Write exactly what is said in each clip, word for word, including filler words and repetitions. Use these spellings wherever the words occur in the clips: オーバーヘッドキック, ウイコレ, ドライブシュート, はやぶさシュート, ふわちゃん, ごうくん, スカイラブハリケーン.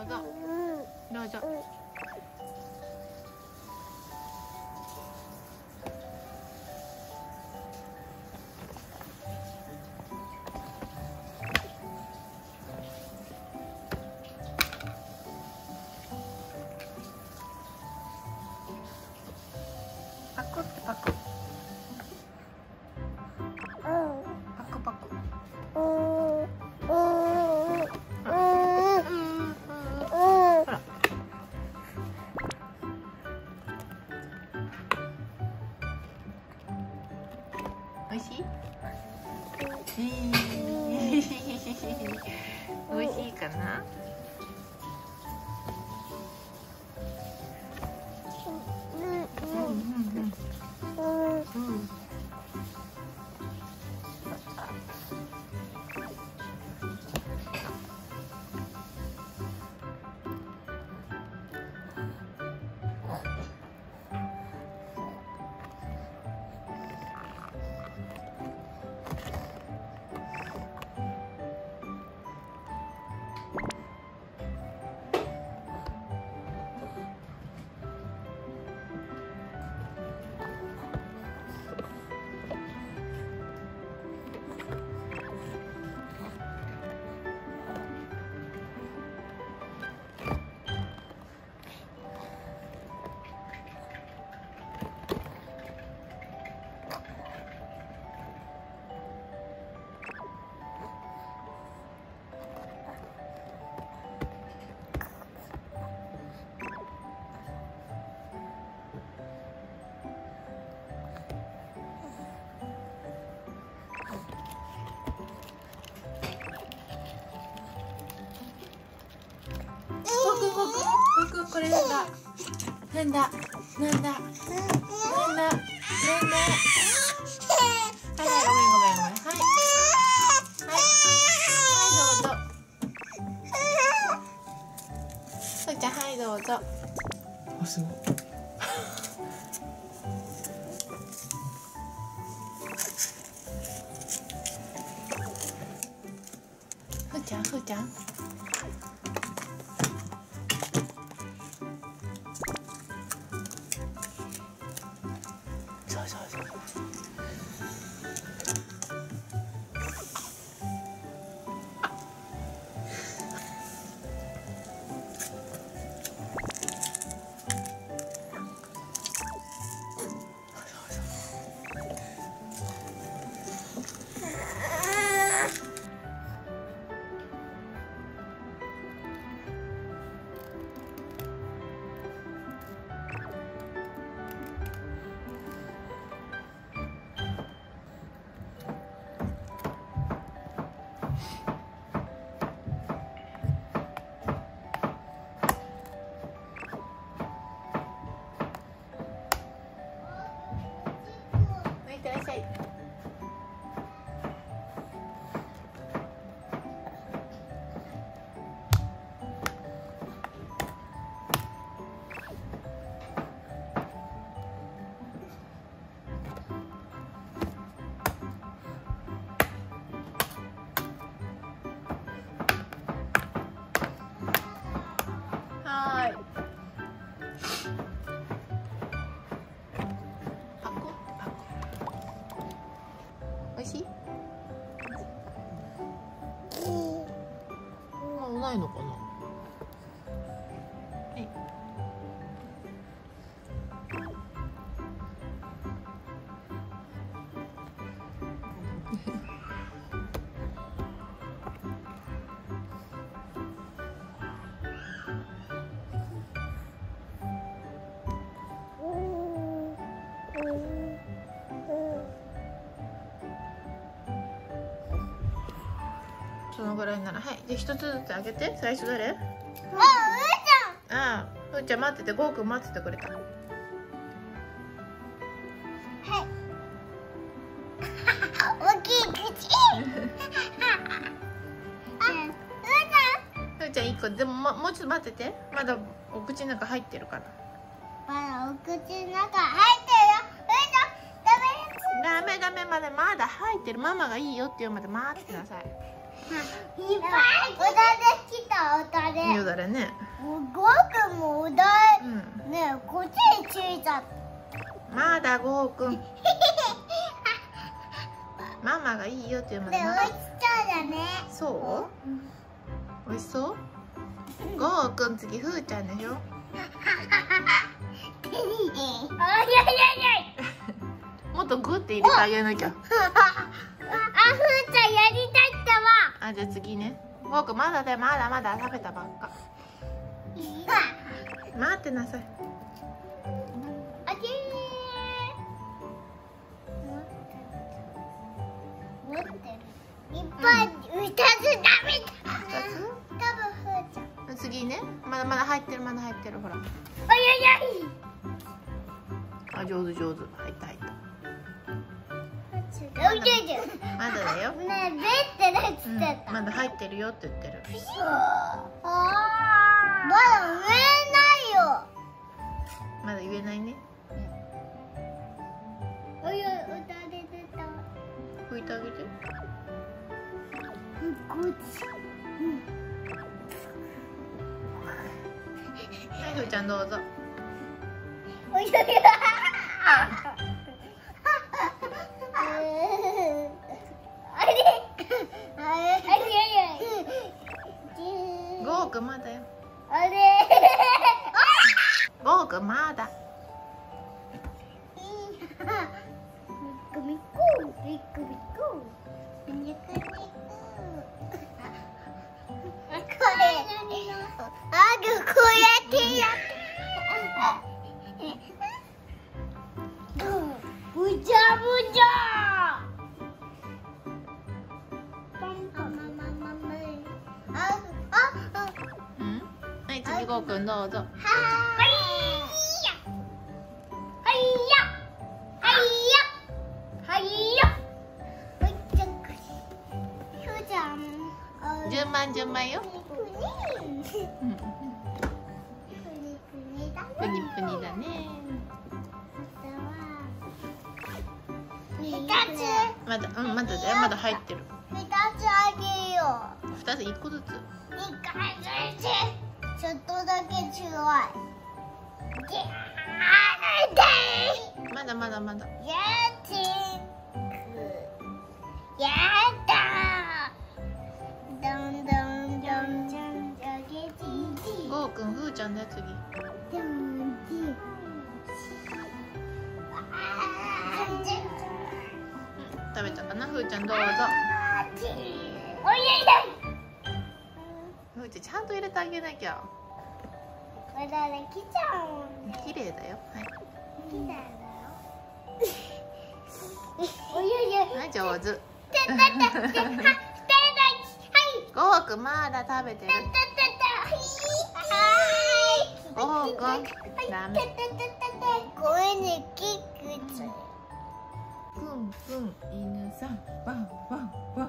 うぞどうぞ。パクってパク。パクパク。おいしい？おいしいかな？これなんだなんだなんだなんだなんだ。はいはいごめんごめんごめん。はいはいどうぞ。そうちゃんはいどうぞ。あすごい。ふーちゃんふーちゃん。そうそうそう。おいしい？もうないのかな？はい。そのぐらいなら、はい、じゃ一つずつあげて、最初誰。あ、うーちゃん。ああ、うーちゃん待ってて、ごうくん待っててくれた。はい。大きい口。あ、うーちゃん。うーちゃん一個、でも、ま、もうちょっと待ってて、まだお口の中入ってるから。まだお口の中入ってるよ。うーちゃん、ダメ。ダメダメ、まだまだ入ってる、ママがいいよって言うまで待ってください。いっぱい来た。おだれ来た。おだれね。ゴーくんもおだれね、こっちについちゃった。まだゴーくんママがいいよって言うまでな。美味しそうだね。そう美味しそう。ゴーくん次ふーちゃんでしょ。もっとグって入れてあげなきゃ。あ、ふーちゃんやりたいったわ。あ、じゃあ次ね。僕まだだよ、まだまだ食べたばっか。待ってなさい。あきー。持ってる。いっぱい二つ食べた。二つ？多分ふーちゃん。次ね。まだまだ入ってる、まだ入ってる、ほら。おいおいおい。あ、上手上手。入った入った。まだだよ。ねえ、ベッて出てた。まだ入ってるよって言ってる。ああ。まだ言えないよ。まだ言えないね。おいおい、歌出てた。拭いてあげて。こっち。はい、ふーちゃんどうぞ。おいおい。ゴーくんまだよ。あれゴーくんまだ。ぶじゃぶじゃ。ゴーくんどうぞ。はいはいはいはいはい。順番順番よ。プニプニだね。まだうんまだだよ、まだ入ってる。二つあげよう。二つ一個ずつ。一個ずつ。ちょっとだけ違う。まだまだまだ。やだ。どんどんどんどんだけちん。ゴーくん、ふーちゃんだよ次。食べたかな、ふーちゃんどうぞ。おいでいで。ちゃんと入れてあげなきゃ。これだね、きちゃん。綺麗だよ。はい。綺麗だよ。おやや。はい、上手。たたた。たたた。はい。ゴーくんまだ食べてる。たたたた。はい。ゴーくん。ダメ。たたたた。声にキックつ。くんくん犬さん。ワンワンワン。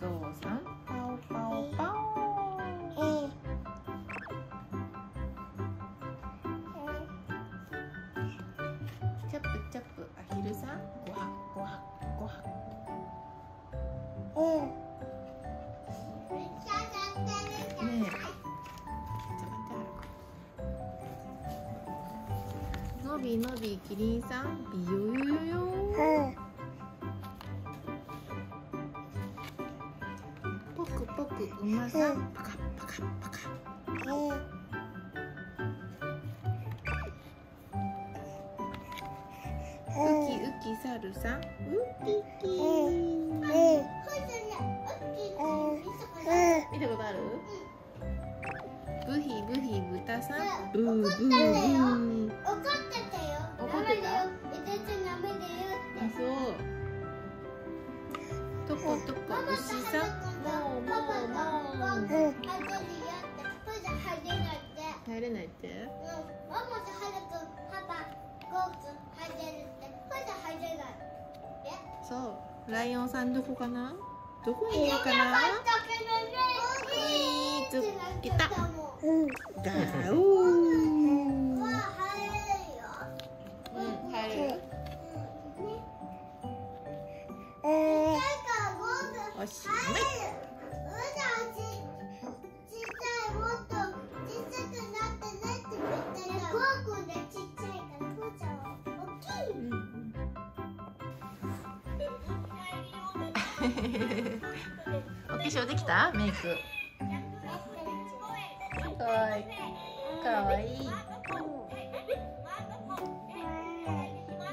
ゾウさん、パオパオパオ。チャプチャプ、アヒルさん、ごはごはごは。うん。ねえ。のびのびキリンさん、ビヨヨヨヨ。うん。馬さん、パカパカパカ。ウキウキサルさん、ウキキ。見たことある？ブヒブヒ豚さん、ブーブーブー。怒ってたよ。怒ってたよ。トコトコ牛さん。パパのママ入れるよって、ふじゃ入れないって入れないってうん、ママとハルくん、パパ、ゴーくん入れるって、ふじゃ入れないってそう、ライオンさんどこかなどこにいるかな。えーっと、いたうん、ガオーは入れるよ。うん、入れる。おしまい。お化粧できた？メイク。かわいい。かわい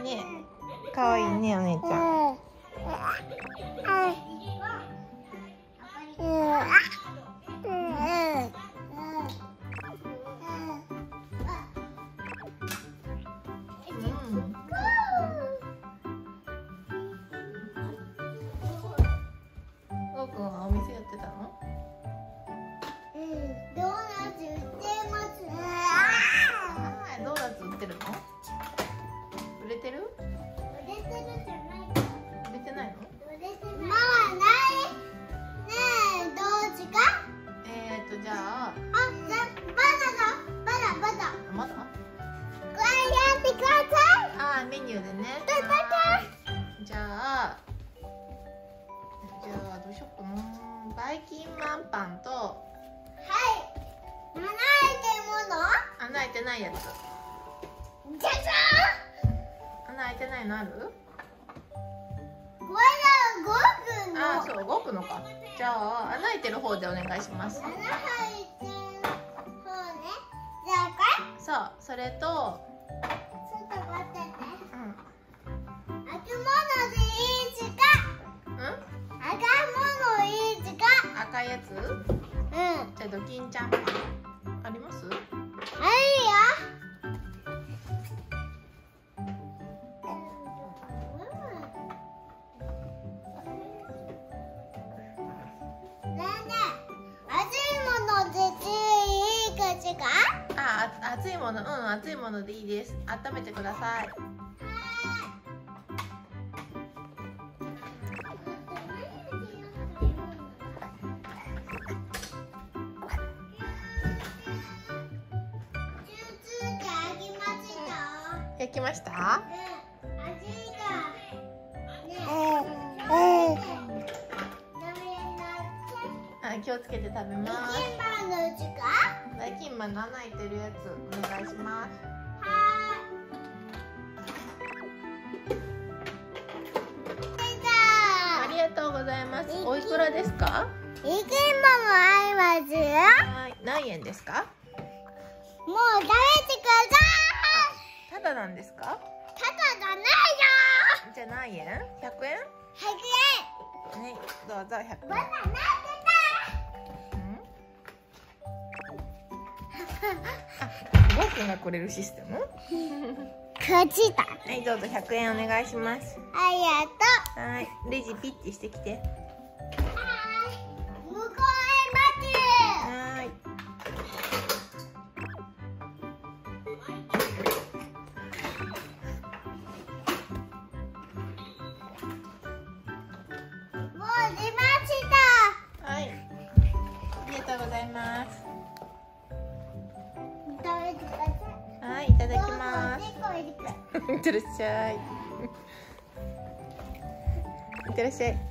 い。ねえ、かわいいね、お姉ちゃん。ばいきんまんパンと、はい、穴開いてるもの、穴開いてないやつ、じゃじゃーん、穴開いてないのある？これはごくの、あ、そう、ごくのか。じゃあ穴開いてる方でお願いします。穴開いてる方ね。じゃあこれ、そう、それとちょっと待ってね、うん、開くものでいい時間、うん、赤いものいい時間。赤いやつ？うん。じゃあドキンちゃんあります？あるよ。ねえねえ、熱いものでいい時間？ああ、熱いもの、うん、熱いものでいいです。温めてください。焼きました？気をつけて食べます。ばいきんまんの穴開いてるやつお願いします。ありがとうございます。おいくらですか？ばいきんまんは何円ですか？もう食べてください。ただなんですか？ただじゃないよ。じゃ何円？百円？百円。はい、どうぞ百円。まだなんでだ。うん？あ、ごくんがくれるシステム？こっちだ。はい、どうぞ百円お願いします。ありがとう。はい、レジピッチしてきて。はい。向こうへ待つ。はい。はい、いただきます。いってらっしゃい。いってらっしゃい。